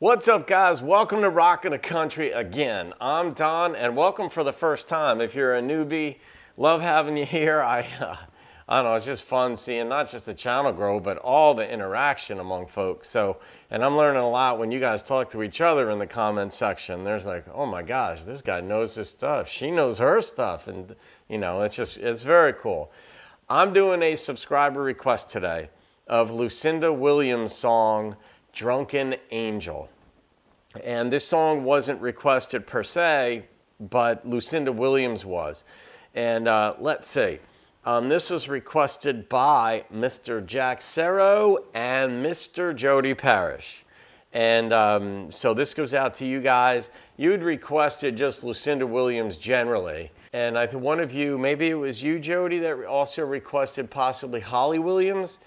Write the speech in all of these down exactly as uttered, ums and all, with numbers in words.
What's up, guys? Welcome to Rockin' the Country again. I'm Don, and welcome for the first time. If you're a newbie, love having you here. I, uh, I don't know, it's just fun seeing not just the channel grow, but all the interaction among folks. So, and I'm learning a lot when you guys talk to each other in the comment section. There's like, oh my gosh, this guy knows his stuff. She knows her stuff. And, you know, it's just, it's very cool. I'm doing a subscriber request today of Lucinda Williams' song, Drunken Angel. And this song wasn't requested per se, but Lucinda Williams was. And uh, let's see, um, this was requested by Mister Jack Cerro and Mister Jody Parrish. And um, so this goes out to you guys. You'd requested just Lucinda Williams generally. And I think one of you, maybe it was you, Jody, that also requested possibly Holly Williams.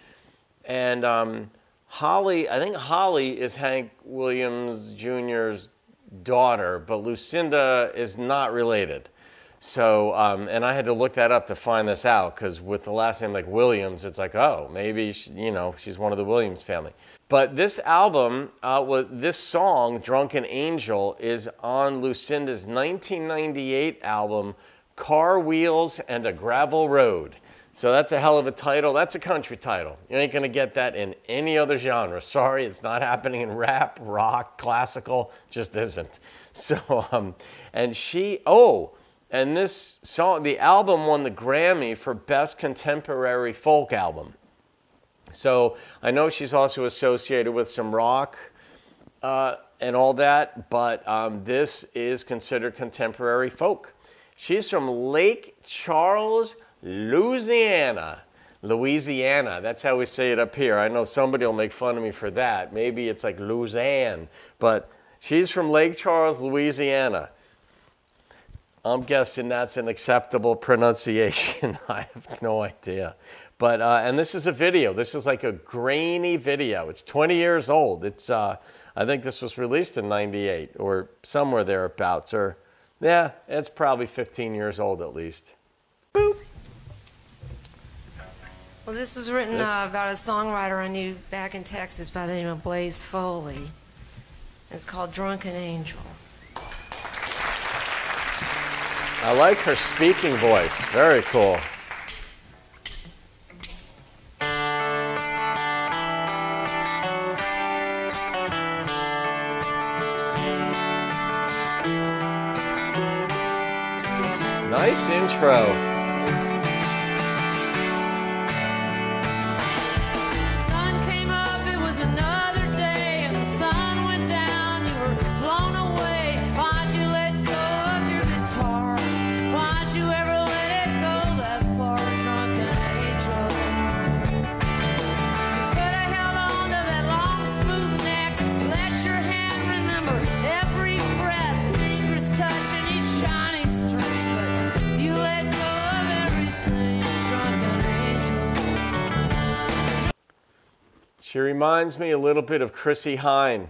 And um, Holly, I think Holly is Hank Williams Junior's daughter, but Lucinda is not related. So, um, and I had to look that up to find this out, because with the last name like Williams, it's like, oh, maybe, she, you know, she's one of the Williams family. But this album, uh, well, this song, Drunken Angel, is on Lucinda's nineteen ninety-eight album, Car Wheels and a Gravel Road. So that's a hell of a title. That's a country title. You ain't going to get that in any other genre. Sorry, it's not happening in rap, rock, classical, just isn't. So, um, and she, oh... And this song, the album won the Grammy for Best Contemporary Folk Album. So I know she's also associated with some rock uh, and all that, but um, this is considered contemporary folk. She's from Lake Charles, Louisiana. Louisiana, that's how we say it up here. I know somebody will make fun of me for that. Maybe it's like Luzanne, but she's from Lake Charles, Louisiana. I'm guessing that's an acceptable pronunciation. I have no idea. But, uh, and this is a video. This is like a grainy video. It's twenty years old. It's, uh, I think this was released in ninety-eight or somewhere thereabouts. Or, yeah, it's probably fifteen years old at least. Boop. Well, this was written this? Uh, about a songwriter I knew back in Texas by the name of Blaze Foley. It's called Drunken Angel. I like her speaking voice. Very cool. Nice intro. She reminds me a little bit of Chrissie Hynde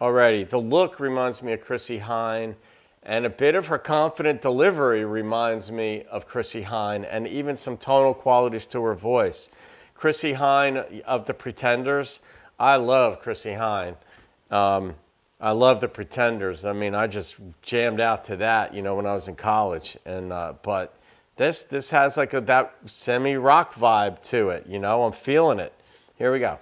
already. The look reminds me of Chrissie Hynde, and a bit of her confident delivery reminds me of Chrissie Hynde, and even some tonal qualities to her voice. Chrissie Hynde of The Pretenders, I love Chrissie Hynde. Um, I love The Pretenders. I mean, I just jammed out to that, you know, when I was in college. And uh, but this this has like a, that semi-rock vibe to it, you know? I'm feeling it. Here we go.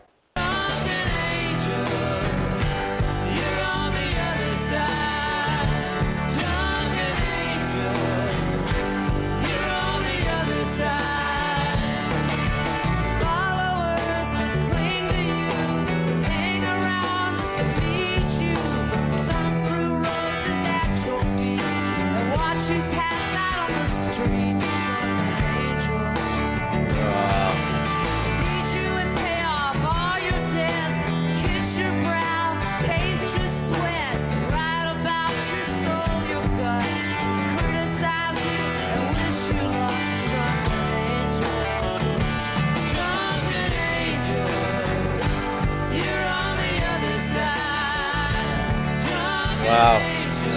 Wow,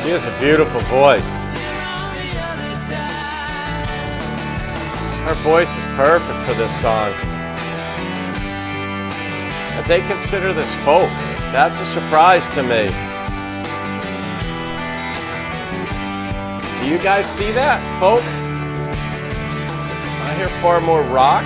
she has a beautiful voice. Her voice is perfect for this song. But they consider this folk. That's a surprise to me. Do you guys see that, folk? I hear far more rock.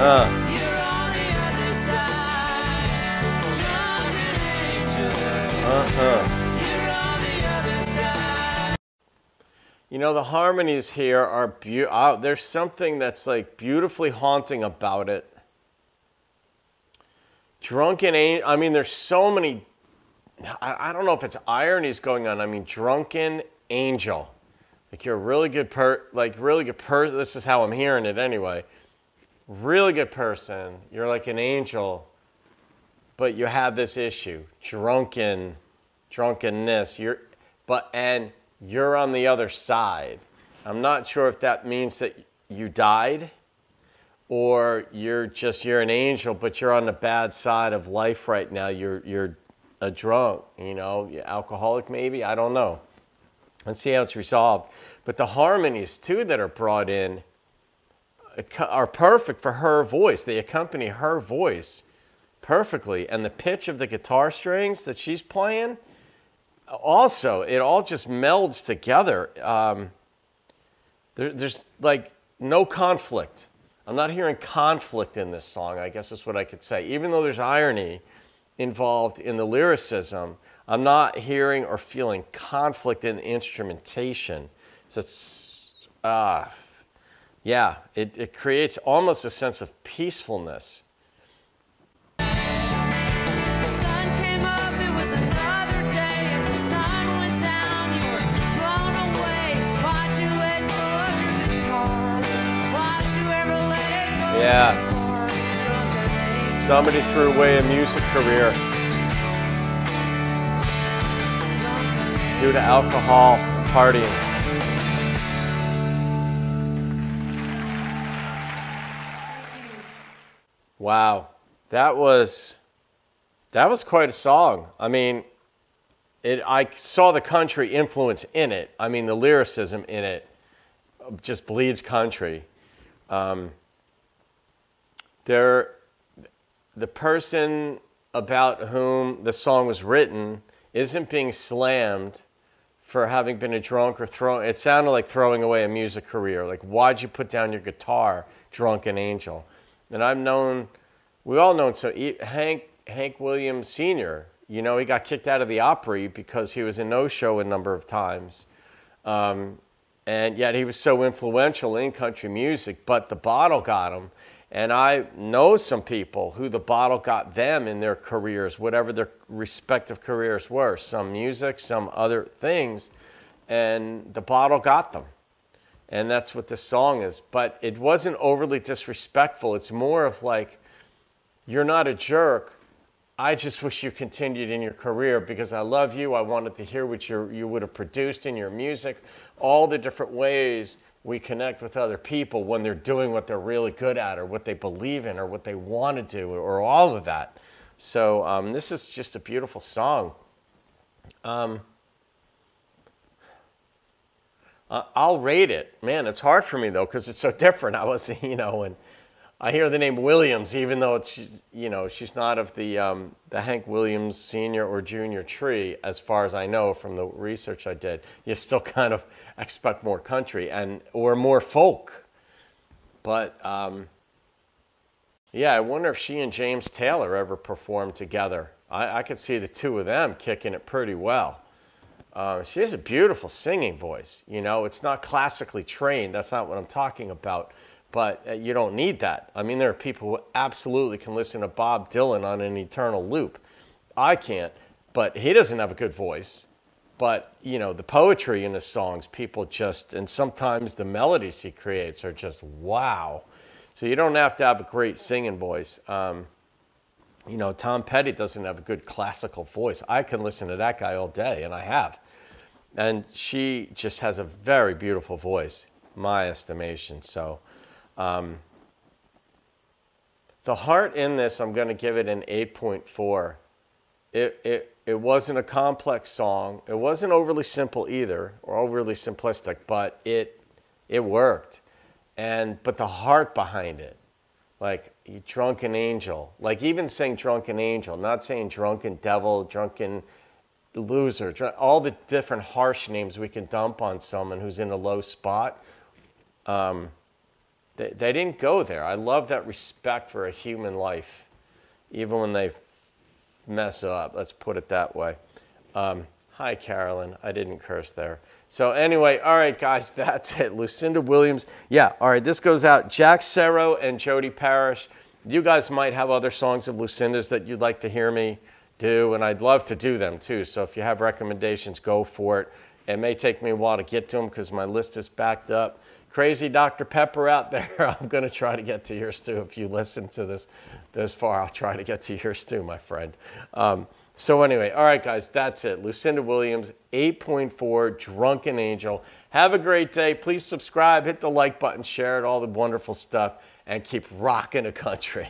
Uh. Uh-huh. You know, the harmonies here are beautiful. Oh, there's something that's like beautifully haunting about it. Drunken Angel. I mean, there's so many. I, I don't know if it's ironies going on. I mean, Drunken Angel. Like you're a really good per. Like really good person. This is how I'm hearing it anyway. Really good person, you're like an angel, but you have this issue, drunken, drunkenness, you're, but, and you're on the other side. I'm not sure if that means that you died or you're just, you're an angel, but you're on the bad side of life right now. You're, you're a drunk, you know, alcoholic maybe, I don't know. Let's see how it's resolved. But the harmonies too that are brought in are perfect for her voice. They accompany her voice perfectly. And the pitch of the guitar strings that she's playing, also, it all just melds together. Um, there, there's like no conflict. I'm not hearing conflict in this song, I guess is what I could say. Even though there's irony involved in the lyricism, I'm not hearing or feeling conflict in the instrumentation. So it's... Uh, Yeah, it, it creates almost a sense of peacefulness. Yeah. Somebody threw away a music career due to alcohol and partying. Wow, that was that was quite a song. I mean, it. I saw the country influence in it. I mean, the lyricism in it just bleeds country. Um, there, the person about whom the song was written isn't being slammed for having been a drunk or throwing. It sounded like throwing away a music career. Like, why'd you put down your guitar, Drunken Angel? And I've known, we all known, so Hank, Hank Williams Senior, you know, he got kicked out of the Opry because he was a no-show a number of times. Um, and yet he was so influential in country music, but the bottle got him. And I know some people who the bottle got them in their careers, whatever their respective careers were, some music, some other things, and the bottle got them. And that's what this song is. But it wasn't overly disrespectful. It's more of like, you're not a jerk. I just wish you continued in your career because I love you. I wanted to hear what you you would have produced in your music. All the different ways we connect with other people when they're doing what they're really good at or what they believe in or what they want to do or all of that. So um, this is just a beautiful song. Um, Uh, I'll rate it. Man, it's hard for me, though, because it's so different. I was, you know, and I hear the name Williams, even though it's, you know, she's not of the, um, the Hank Williams Senior or Junior tree, as far as I know from the research I did. You still kind of expect more country and or more folk. But, um, yeah, I wonder if she and James Taylor ever performed together. I, I could see the two of them kicking it pretty well. Uh, she has a beautiful singing voice. You know, it's not classically trained. That's not what I'm talking about. But uh, you don't need that. I mean, there are people who absolutely can listen to Bob Dylan on an eternal loop. I can't, but he doesn't have a good voice. But, you know, the poetry in his songs, people just, and sometimes the melodies he creates are just wow. So you don't have to have a great singing voice. Um, you know, Tom Petty doesn't have a good classical voice. I can listen to that guy all day, and I have. And she just has a very beautiful voice, my estimation. So um, the heart in this, I'm going to give it an eight point four. It, it, it wasn't a complex song. It wasn't overly simple either, or overly simplistic, but it, it worked. And, but the heart behind it, like Drunken Angel, like even saying Drunken Angel, not saying Drunken Devil, Drunken Loser, dr all the different harsh names we can dump on someone who's in a low spot. Um, they, they didn't go there. I love that respect for a human life, even when they mess up, let's put it that way. Um, hi, Carolyn. I didn't curse there. So anyway, all right, guys, that's it. Lucinda Williams. Yeah, all right, this goes out. Jack Cerro and Jody Parrish. You guys might have other songs of Lucinda's that you'd like to hear me do, and I'd love to do them too. So if you have recommendations, go for it. It may take me a while to get to them because my list is backed up. Crazy Doctor Pepper out there, I'm going to try to get to yours too. If you listen to this this far, I'll try to get to yours too, my friend. Um, So anyway, all right, guys, that's it. Lucinda Williams, eight point four, Drunken Angel. Have a great day. Please subscribe, hit the like button, share it, all the wonderful stuff, and keep rocking the country.